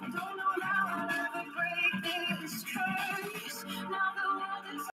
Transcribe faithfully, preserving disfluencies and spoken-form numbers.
Don't know.